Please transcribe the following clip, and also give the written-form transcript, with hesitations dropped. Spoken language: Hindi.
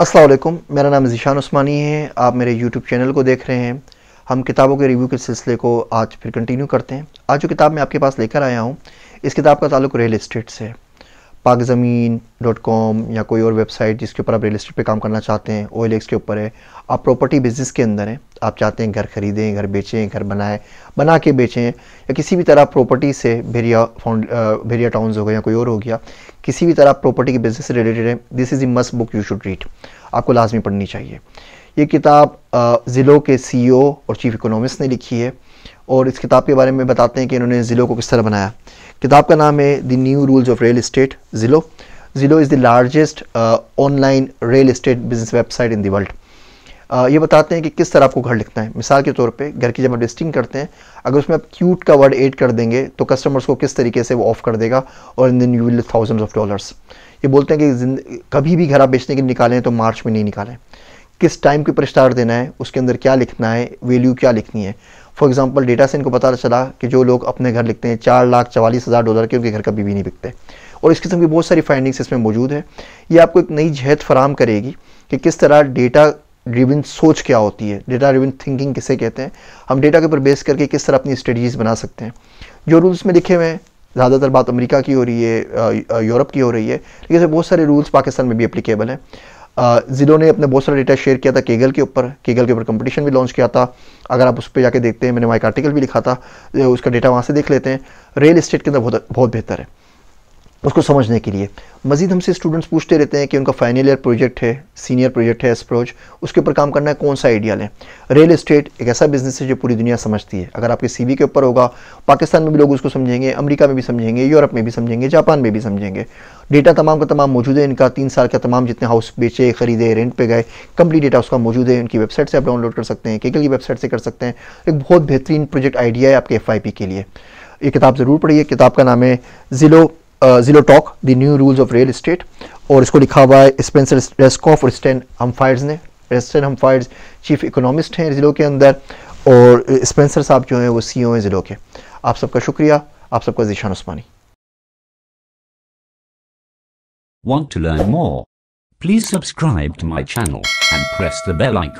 अस्सलाम वालेकुम, मेरा नाम ज़ीशान उस्मानी है। आप मेरे यूट्यूब चैनल को देख रहे हैं। हम किताबों के रिव्यू के सिलसिले को आज फिर कंटिन्यू करते हैं। आज जो किताब मैं आपके पास लेकर आया हूँ, इस किताब का ताल्लुक रियल इस्टेट से है। बागज़मी.com या कोई और वेबसाइट जिसके ऊपर आप रियल इस्टेट पे काम करना चाहते हैं, OLX के ऊपर है। आप प्रॉपर्टी बिजनेस के अंदर हैं, आप चाहते हैं घर खरीदें, घर बेचें, घर बनाएं, बना के बेचें, या किसी भी तरह प्रॉपर्टी से भेरिया टाउन्स हो गया या कोई और हो गया, किसी भी तरह प्रॉपर्टी के बिजनेस से रिलेटेड है। This is the must book you should read, आपको लाजमी पढ़नी चाहिए। ये किताब ज़िलो के CEO और चीफ इकोनॉमिस्ट ने लिखी है और इस किताब के बारे में बताते हैं कि इन्होंने ज़िलो को किस तरह बनाया। किताब का नाम है the new rules of real estate, Zillow. Zillow is the largest online real estate business website in the world. ये बताते हैं कि किस तरह आपको घर लिखना है। मिसाल के तौर पे घर की जब आप लिस्टिंग करते हैं, अगर उसमें आप क्यूट का वर्ड ऐड कर देंगे तो कस्टमर्स को किस तरीके से वो ऑफ कर देगा और इन दिन you will thousands of dollars. ये बोलते हैं कि कभी भी घर आप बेचने के लिए निकालें तो मार्च में नहीं निकालें। किस टाइम के ऊपर स्टार देना है, उसके अंदर क्या लिखना है, वैल्यू क्या लिखनी है। फॉर एग्जांपल डेटा से इनको पता चला कि जो लोग अपने घर लिखते हैं $4,44,000 के, उनके घर कभी भी नहीं बिकते। और इस किस्म की बहुत सारी फाइंडिंग्स इसमें मौजूद है। ये आपको एक नई जहत फराम करेगी कि किस तरह डेटा ड्रिवन सोच क्या होती है, डेटा ड्रिवन थिंकिंग किसे कहते हैं, हम डेटा के ऊपर बेस करके किस तरह अपनी स्ट्रेटजीज बना सकते हैं। जो रूल्स में लिखे हुए हैं, ज़्यादातर बात अमेरिका की हो रही है, यूरोप की हो रही है, लेकिन बहुत सारे रूल्स पाकिस्तान में भी एप्लीकेबल हैं। ज़िलो ने अपने बहुत सारा डेटा शेयर किया था कैगल के ऊपर कंपटीशन भी लॉन्च किया था। अगर आप उस पर जाके देखते हैं, मैंने वहाँ एक आर्टिकल भी लिखा था, उसका डेटा वहाँ से देख लेते हैं। रियल इस्टेट के अंदर बहुत बेहतर है उसको समझने के लिए। मज़ीद हमसे स्टूडेंट्स पूछते रहते हैं कि उनका फाइनल ईयर प्रोजेक्ट है, सीनियर प्रोजेक्ट है, एसप्रोज, उसके ऊपर काम करना है, कौन सा आइडिया लें। रियल इस्टेट एक ऐसा बिजनेस है जो पूरी दुनिया समझती है। अगर आपके CV के ऊपर होगा, पाकिस्तान में भी लोग उसको समझेंगे, अमेरिका में भी समझेंगे, यूरोप में भी समझेंगे, जापान में भी समझेंगे। डेटा तमाम का तमाम मौजूद है इनका। 3 साल का तमाम जितने हाउस बेचे, खरीदे, रेंट पे गए, कंप्लीट डेटा उसका मौजूद है। इनकी वेबसाइट से आप डाउनलोड कर सकते हैं, कैगल की वेबसाइट से कर सकते हैं। एक बहुत बेहतरीन प्रोजेक्ट आइडिया है आपके FIP के लिए। ये किताब ज़रूर पढ़िए। किताब का नाम है Zillow talk the new rules of real estate और इसको लिखा हुआ है स्पेंसर रेस्कोफ और स्टेन हमफर्ड्स ने। स्टेन हमफर्ड्स चीफ इकोनॉमिस्ट हैं ज़िलो के अंदर और स्पेंसर साहब जो हैं वो CEO हैं ज़िलो के। आप सबका शुक्रिया। आप सबका ज़ीशान उस्मानी। Want to learn more? Please subscribe to my channel and press the bell icon.